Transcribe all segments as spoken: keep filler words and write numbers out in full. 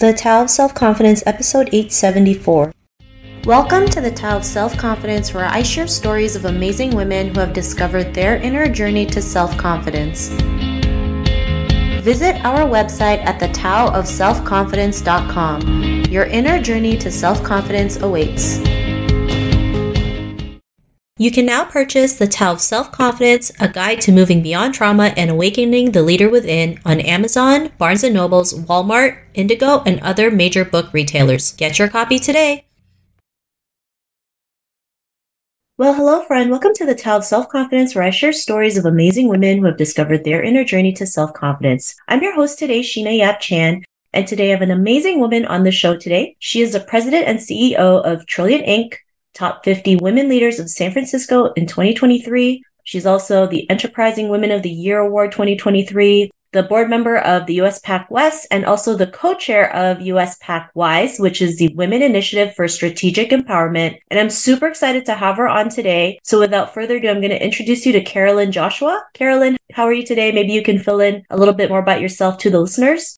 The Tao of Self-Confidence, Episode eight seventy-four. Welcome to The Tao of Self-Confidence, where I share stories of amazing women who have discovered their inner journey to self-confidence. Visit our website at the tao of self confidence dot com. Your inner journey to self-confidence awaits. You can now purchase The Tao of Self-Confidence, a guide to moving beyond trauma and awakening the leader within on Amazon, Barnes and Noble's, Walmart, Indigo, and other major book retailers. Get your copy today. Well, hello, friend. Welcome to The Tao of Self-Confidence, where I share stories of amazing women who have discovered their inner journey to self-confidence. I'm your host today, Sheena Yap Chan, and today I have an amazing woman on the show today. She is the president and C E O of Trillion Incorporated, Top fifty Women Leaders of San Francisco in twenty twenty-three. She's also the Enterprising Women of the Year Award twenty twenty-three, the board member of the U S PAC West, and also the co-chair of U S PAC WISE, which is the Women Initiative for Strategic Empowerment. And I'm super excited to have her on today. So without further ado, I'm going to introduce you to Carolyn Joshua. Carolyn, how are you today? Maybe you can fill in a little bit more about yourself to the listeners.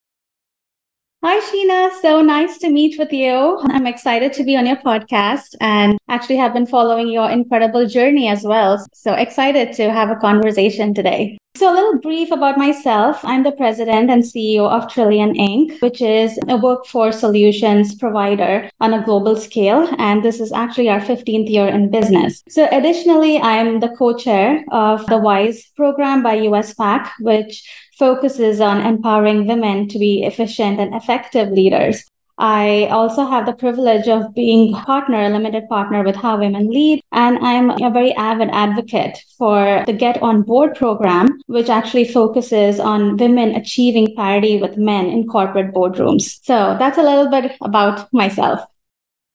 Hi, Sheena. So nice to meet with you. I'm excited to be on your podcast and actually have been following your incredible journey as well. So excited to have a conversation today. So a little brief about myself. I'm the president and C E O of Trillion Incorporated, which is a workforce solutions provider on a global scale. And this is actually our fifteenth year in business. So additionally, I'm the co-chair of the WISE program by U S PAC, which focuses on empowering women to be efficient and effective leaders. I also have the privilege of being partner, limited partner with How Women Lead, and I'm a very avid advocate for the Get On Board program, which actually focuses on women achieving parity with men in corporate boardrooms. So that's a little bit about myself.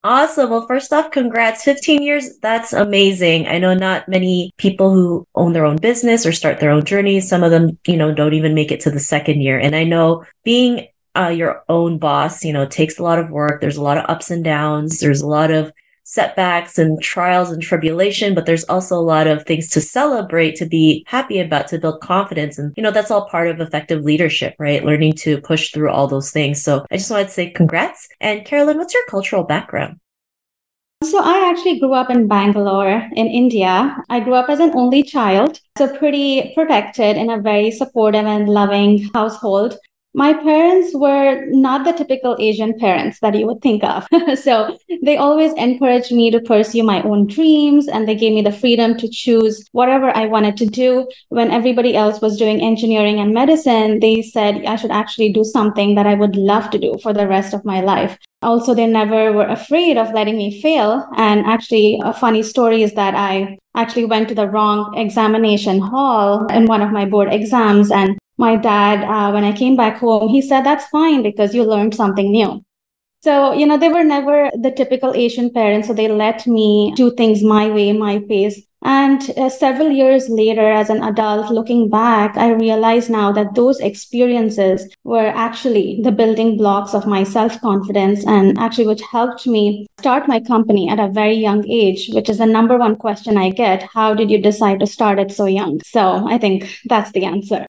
Awesome. Well, first off, congrats. fifteen years. That's amazing. I know not many people who own their own business or start their own journey. Some of them, you know, don't even make it to the second year. And I know being uh, your own boss, you know, takes a lot of work. There's a lot of ups and downs. There's a lot of setbacks and trials and tribulation, but there's also a lot of things to celebrate, to be happy about, to build confidence. And, you know, that's all part of effective leadership, right? Learning to push through all those things. So I just wanted to say congrats. And Carolyn, what's your cultural background? So I actually grew up in Bangalore in India. I grew up as an only child, so pretty protected in a very supportive and loving household. My parents were not the typical Asian parents that you would think of. So they always encouraged me to pursue my own dreams, and they gave me the freedom to choose whatever I wanted to do. When everybody else was doing engineering and medicine, they said I should actually do something that I would love to do for the rest of my life. Also, they never were afraid of letting me fail. And actually, a funny story is that I actually went to the wrong examination hall in one of my board exams. And my dad, uh, when I came back home, he said, that's fine because you learned something new. So, you know, they were never the typical Asian parents. So they let me do things my way, my pace. And uh, several years later, as an adult, looking back, I realize now that those experiences were actually the building blocks of my self-confidence, and actually which helped me start my company at a very young age, which is the number one question I get. How did you decide to start it so young? So I think that's the answer.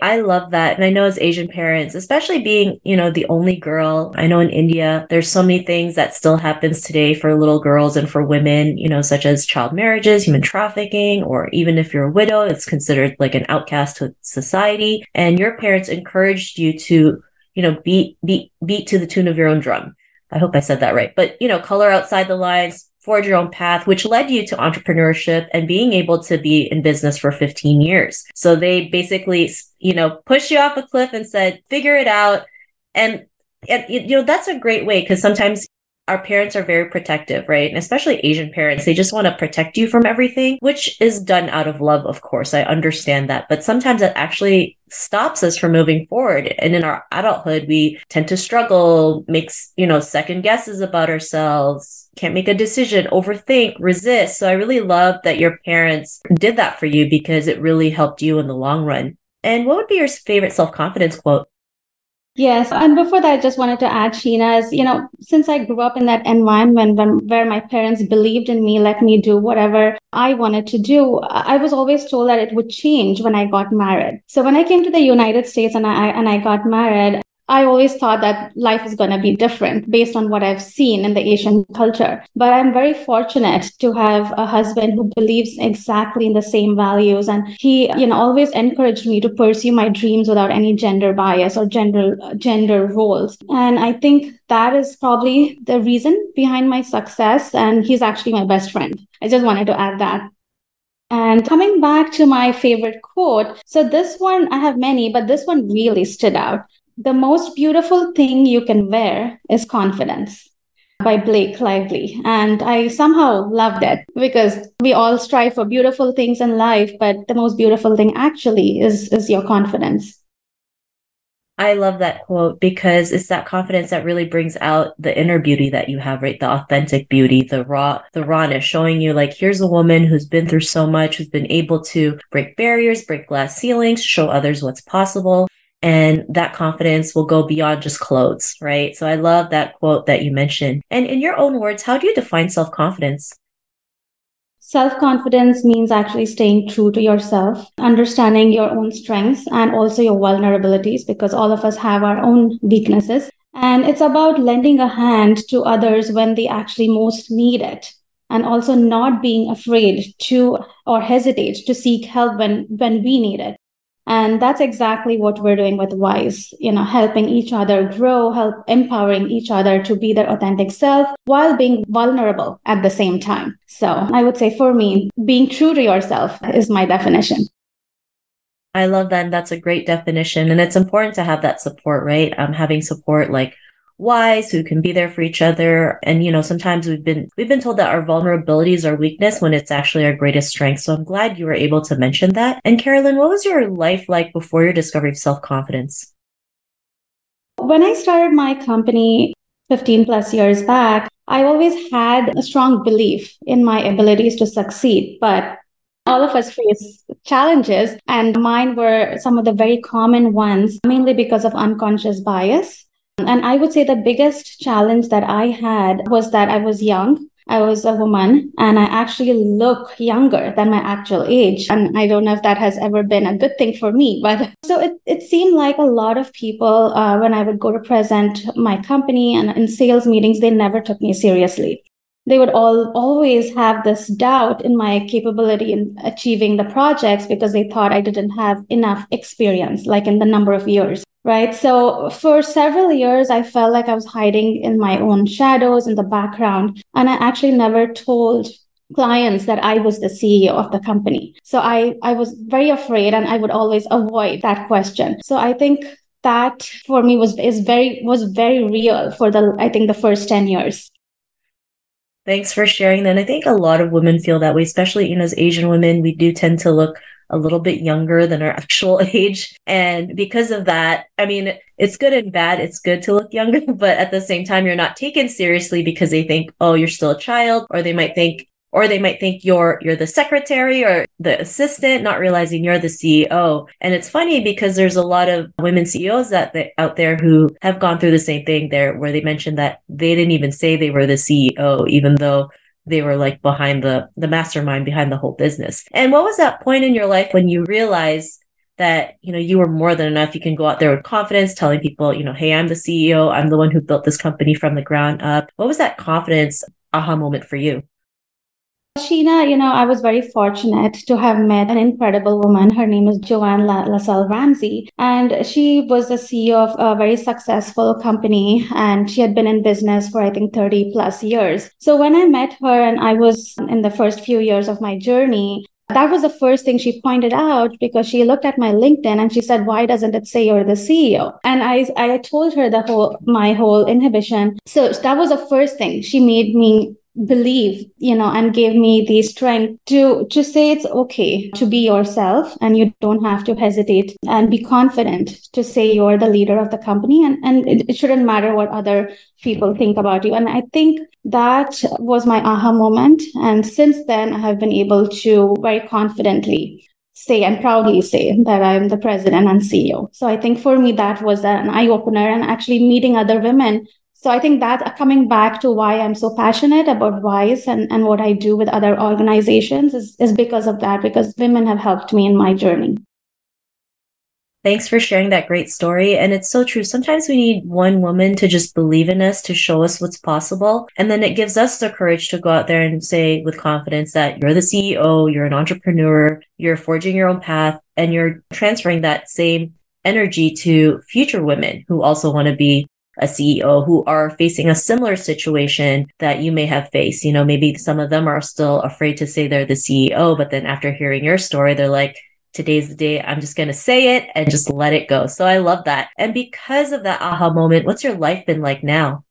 I love that. And I know as Asian parents, especially being, you know, the only girl, I know in India, there's so many things that still happens today for little girls and for women, you know, such as child marriages, human trafficking, or even if you're a widow, it's considered like an outcast to society. And your parents encouraged you to, you know, beat, beat, beat to the tune of your own drum. I hope I said that right. But, you know, color outside the lines, forge your own path, which led you to entrepreneurship and being able to be in business for fifteen years. So they basically, you know, pushed you off a cliff and said, figure it out. And, and you know, that's a great way, because sometimes our parents are very protective, right? And especially Asian parents, they just want to protect you from everything, which is done out of love, of course. I understand that. But sometimes that actually stops us from moving forward. And in our adulthood, we tend to struggle, make, you know, second guesses about ourselves, can't make a decision, overthink, resist. So I really love that your parents did that for you, because it really helped you in the long run. And what would be your favorite self-confidence quote? Yes. And before that, I just wanted to add, Sheena, is, you know, since I grew up in that environment when, where my parents believed in me, let me do whatever I wanted to do, I was always told that it would change when I got married. So when I came to the United States and I and I got married, I always thought that life is going to be different based on what I've seen in the Asian culture. But I'm very fortunate to have a husband who believes exactly in the same values. And he, you know, always encouraged me to pursue my dreams without any gender bias or gender, gender roles. And I think that is probably the reason behind my success. And he's actually my best friend. I just wanted to add that. And coming back to my favorite quote, so this one, I have many, but this one really stood out. The most beautiful thing you can wear is confidence, by Blake Lively. And I somehow loved it because we all strive for beautiful things in life, but the most beautiful thing actually is, is your confidence. I love that quote because it's that confidence that really brings out the inner beauty that you have, right? The authentic beauty, the raw, the rawness, showing you like, here's a woman who's been through so much, who's been able to break barriers, break glass ceilings, show others what's possible. And that confidence will go beyond just clothes, right? So I love that quote that you mentioned. And in your own words, how do you define self-confidence? Self-confidence means actually staying true to yourself, understanding your own strengths and also your vulnerabilities, because all of us have our own weaknesses. And it's about lending a hand to others when they actually most need it. And also not being afraid to or hesitate to seek help when, when we need it. And that's exactly what we're doing with WISE, you know, helping each other grow, help empowering each other to be their authentic self while being vulnerable at the same time. So I would say for me, being true to yourself is my definition. I love that. And that's a great definition. And it's important to have that support, right? Um, having support like WISE, who can be there for each other. And, you know, sometimes we've been, we've been told that our vulnerability is our weakness when it's actually our greatest strength. So I'm glad you were able to mention that. And Carolyn, what was your life like before your discovery of self-confidence? When I started my company fifteen plus years back, I always had a strong belief in my abilities to succeed, but all of us face challenges, and mine were some of the very common ones, mainly because of unconscious bias. And I would say the biggest challenge that I had was that I was young. I was a woman and I actually look younger than my actual age. And I don't know if that has ever been a good thing for me. But so it, it seemed like a lot of people, uh, when I would go to present my company and in sales meetings, they never took me seriously. They would all always have this doubt in my capability in achieving the projects because they thought I didn't have enough experience, like in the number of years. Right. So for several years, I felt like I was hiding in my own shadows in the background. And I actually never told clients that I was the C E O of the company. So I, I was very afraid and I would always avoid that question. So I think that for me was is very was very real for the, I think, the first ten years. Thanks for sharing that. And I think a lot of women feel that way, especially, you know, as Asian women, we do tend to look a little bit younger than our actual age. And because of that, I mean, it's good and bad. It's good to look younger, but at the same time, you're not taken seriously because they think, oh, you're still a child, or they might think, or they might think you're, you're the secretary or the assistant, not realizing you're the C E O. And it's funny because there's a lot of women C E Os that they, out there who have gone through the same thing there, where they mentioned that they didn't even say they were the C E O, even though they were like behind the, the mastermind behind the whole business. And what was that point in your life when you realized that, you know, you were more than enough? You can go out there with confidence, telling people, you know, hey, I'm the C E O. I'm the one who built this company from the ground up. What was that confidence aha moment for you? Sheena, you know, I was very fortunate to have met an incredible woman. Her name is Joanne LaSalle Ramsey, and she was the C E O of a very successful company, and she had been in business for, I think, thirty plus years. So when I met her and I was in the first few years of my journey, that was the first thing she pointed out, because she looked at my LinkedIn and she said, why doesn't it say you're the C E O? And I, I told her the whole, my whole inhibition. So that was the first thing she made me believe, you know, and gave me the strength to to say it's okay to be yourself, and you don't have to hesitate, and be confident to say you're the leader of the company, and, and it, it shouldn't matter what other people think about you. And I think that was my aha moment. And since then, I have been able to very confidently say and proudly say that I'm the president and C E O. So I think for me, that was an eye-opener, and actually meeting other women. So I think that coming back to why I'm so passionate about WISE and, and what I do with other organizations is, is because of that, because women have helped me in my journey. Thanks for sharing that great story. And it's so true. Sometimes we need one woman to just believe in us, to show us what's possible. And then it gives us the courage to go out there and say with confidence that you're the C E O, you're an entrepreneur, you're forging your own path, and you're transferring that same energy to future women who also want to be a C E O, who are facing a similar situation that you may have faced. You know, maybe some of them are still afraid to say they're the C E O, but then after hearing your story, they're like, today's the day, I'm just going to say it and just let it go. So I love that. And because of that aha moment, what's your life been like now?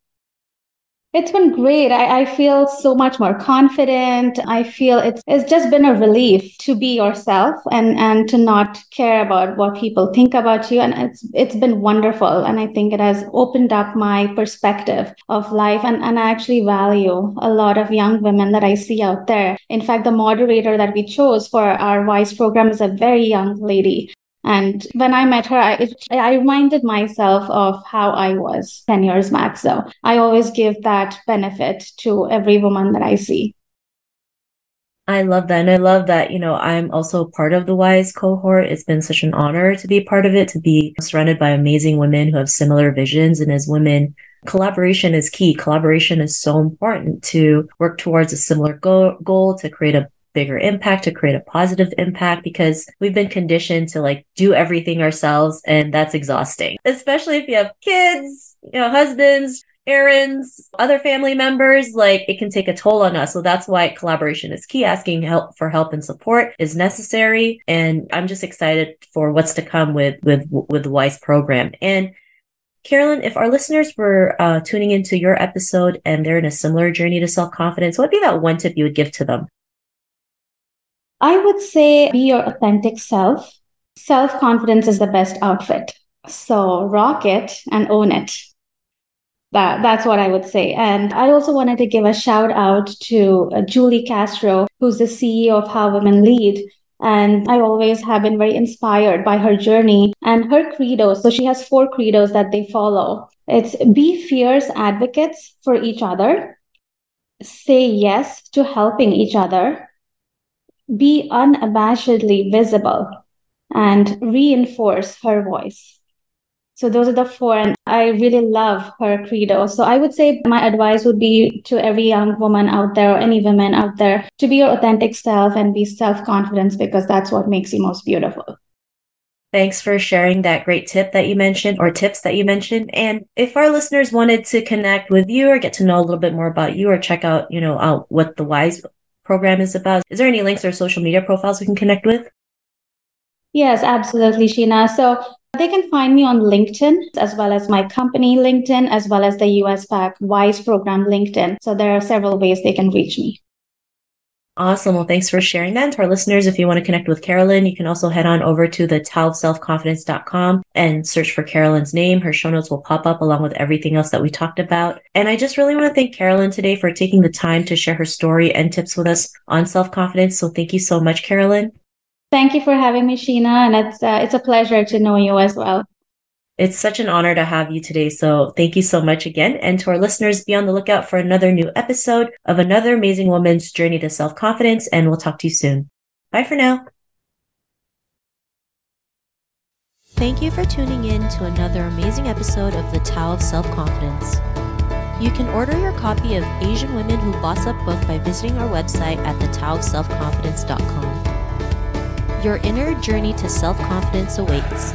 It's been great. I, I feel so much more confident. I feel it's it's just been a relief to be yourself and, and to not care about what people think about you. And it's it's been wonderful. And I think it has opened up my perspective of life. And, and I actually value a lot of young women that I see out there. In fact, the moderator that we chose for our WISE program is a very young lady. And when I met her, I, it, I reminded myself of how I was ten years max. So I always give that benefit to every woman that I see. I love that. And I love that, you know, I'm also part of the WISE cohort. It's been such an honor to be part of it, to be surrounded by amazing women who have similar visions. And as women, collaboration is key. Collaboration is so important to work towards a similar go- goal, to create a bigger impact, to create a positive impact, because we've been conditioned to like do everything ourselves. And that's exhausting, especially if you have kids, you know, husbands, errands, other family members, like it can take a toll on us. So that's why collaboration is key. Asking help for help and support is necessary. And I'm just excited for what's to come with, with, with the WISE program. And Carolyn, if our listeners were uh, tuning into your episode and they're in a similar journey to self-confidence, what would be that one tip you would give to them? I would say be your authentic self. Self-confidence is the best outfit. So rock it and own it. That, that's what I would say. And I also wanted to give a shout out to Julie Castro, who's the C E O of How Women Lead. And I always have been very inspired by her journey and her credos. So she has four credos that they follow. It's be fierce advocates for each other. Say yes to helping each other. Be unabashedly visible, and reinforce her voice. So those are the four, and I really love her credo. So I would say my advice would be to every young woman out there, or any women out there, to be your authentic self and be self-confident, because that's what makes you most beautiful. Thanks for sharing that great tip that you mentioned, or tips that you mentioned. And if our listeners wanted to connect with you or get to know a little bit more about you or check out, you know, out what the WISE program is about, is there any links or social media profiles we can connect with? Yes, absolutely, Sheena. So they can find me on LinkedIn, as well as my company LinkedIn, as well as the U S PAC WISE program LinkedIn. So there are several ways they can reach me. Awesome. Well, thanks for sharing that. And to our listeners, if you want to connect with Carolyn, you can also head on over to the tao of self confidence dot com and search for Carolyn's name. Her show notes will pop up along with everything else that we talked about. And I just really want to thank Carolyn today for taking the time to share her story and tips with us on self-confidence. So thank you so much, Carolyn. Thank you for having me, Sheena. And it's uh, it's a pleasure to know you as well. It's such an honor to have you today. So thank you so much again. And to our listeners, be on the lookout for another new episode of another amazing woman's journey to self-confidence. And we'll talk to you soon. Bye for now. Thank you for tuning in to another amazing episode of The Tao of Self-Confidence. You can order your copy of Asian Women Who Boss Up book by visiting our website at the tao of self confidence dot com. Your inner journey to self-confidence awaits.